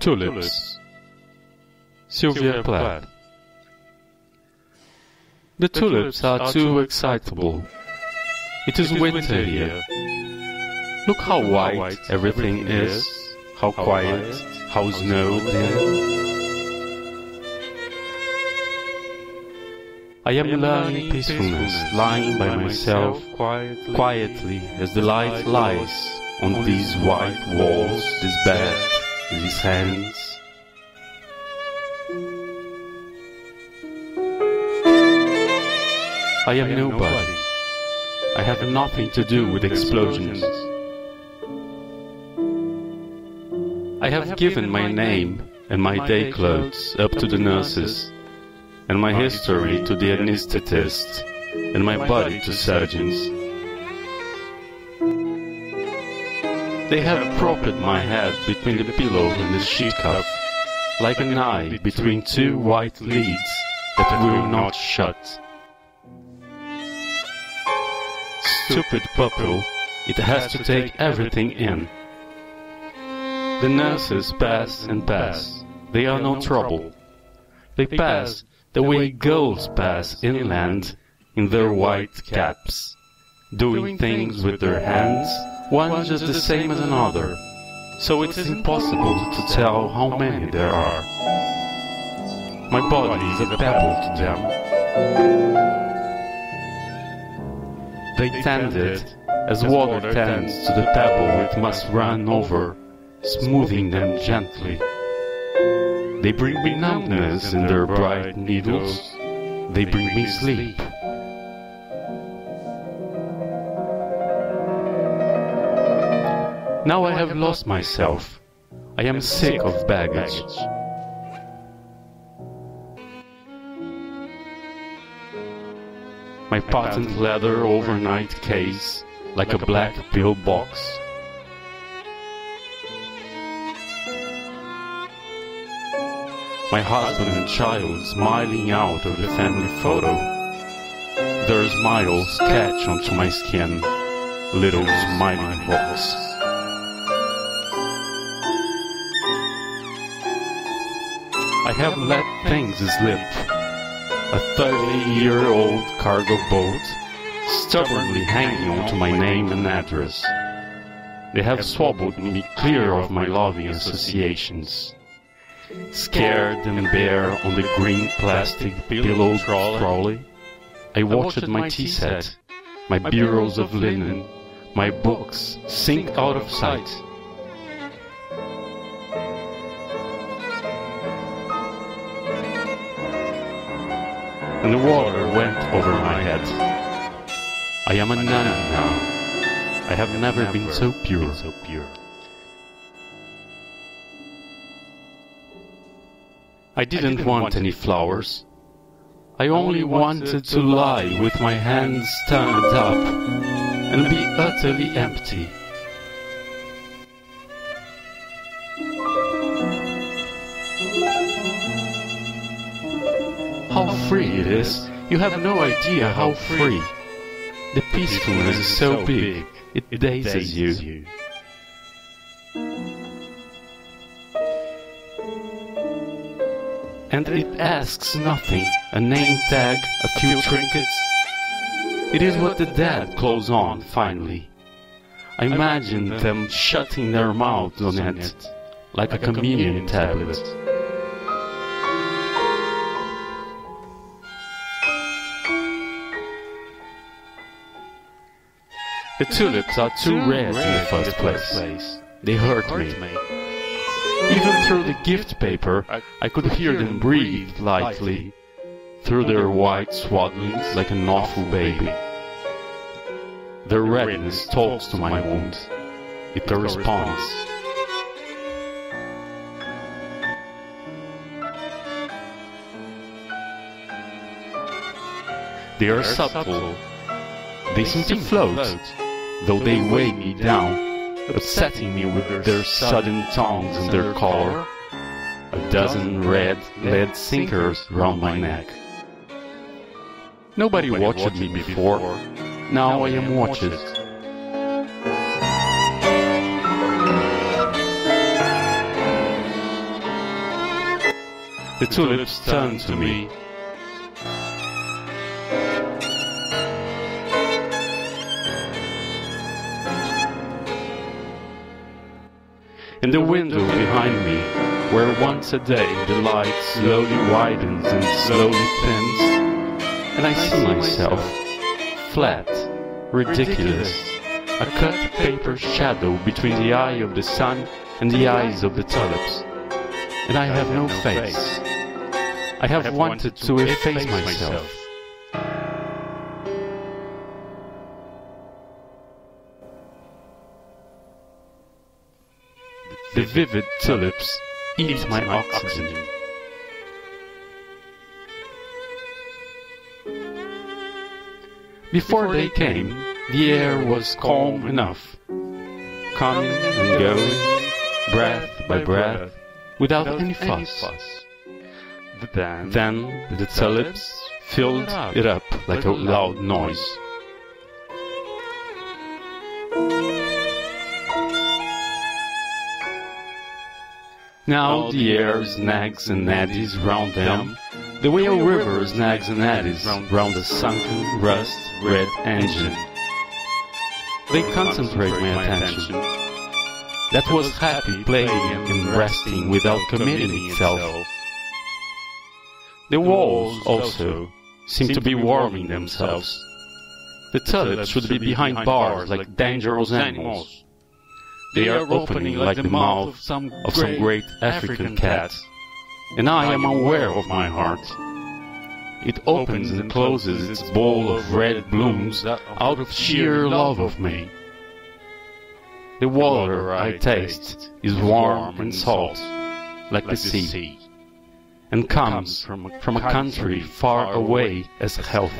Tulips. Sylvia Plath. The tulips are too excitable. It is winter here. Look how white everything is, how quiet, how snowed in. I am learning peacefulness, lying by myself, quietly as the light lies on these white walls, this bed, these hands. I am nobody. I have nothing to do with explosions. I have given my name and my day clothes up to the nurses, and my history to the anesthetist, and my body to surgeons. They have propped my head between the pillow and the sheet cuff, like an eye between two white lids that will not shut. Stupid purple, it has to take everything in. The nurses pass and pass, they are no trouble. They pass the way gulls pass inland in their white caps, doing things with their hands, one just the same as another, so it's impossible to tell how many there are. My body is a pebble to them. They tend it as water tends to the pebble it must run over, smoothing them gently. They bring me numbness in their bright needles, they bring me sleep. Now I have lost myself, I am sick of baggage. My patent leather overnight case, like a black pill box. My husband and child smiling out of the family photo. Their smiles catch onto my skin, little smiling holes. I have let things slip. A 30-year-old cargo boat, stubbornly hanging on to my name and address. They have swabbled me clear of my loving associations. Scared and bare on the green plastic pillow trolley, I watched my tea set, my bureaus of linen, my books sink out of sight. And the water went over my head. I am a nun now. I have never been so pure. I didn't want any flowers. I only wanted to lie with my hands turned up and be utterly empty. How free it is, you have no idea how free. The peacefulness is so big, it dazes you. And it asks nothing, a name tag, a few trinkets. It is what the dead close on, finally. I imagine them shutting their mouths on it, like a communion tablet. The tulips are too red in the first place. They hurt me. Even through the gift paper, I could hear them breathe lightly, through their white swaddlings like an awful baby. Their redness talks to my wound. It corresponds. They are subtle. They seem to float, though they weigh me down, upsetting me with their sudden tongues and their collar. A dozen red lead sinkers round my neck. Nobody watched me before, now I am watched. The tulips turned to me. In the window behind me, where once a day the light slowly widens and slowly thins, and I see myself, flat, ridiculous, a cut paper shadow between the eye of the sun and the eyes of the tulips, and I have no face. I have wanted to efface myself. The vivid tulips eat my oxygen. Before they came, the air was calm enough, coming and going, breath by breath, without any fuss. Then the tulips filled it up like a loud noise. Now the air snags and eddies round them, the way a river snags and eddies round the sunken, rust-red engine. They concentrate my attention. That was happy playing and resting without committing itself. The walls also seem to be warming themselves. The tulips should be behind bars like dangerous animals. They are opening like the mouth of some great African cat, and I am aware of my heart. It opens and closes its bowl of red blooms out of sheer love of me. The water I taste is warm and salt, like the sea, and comes from a country far away as health.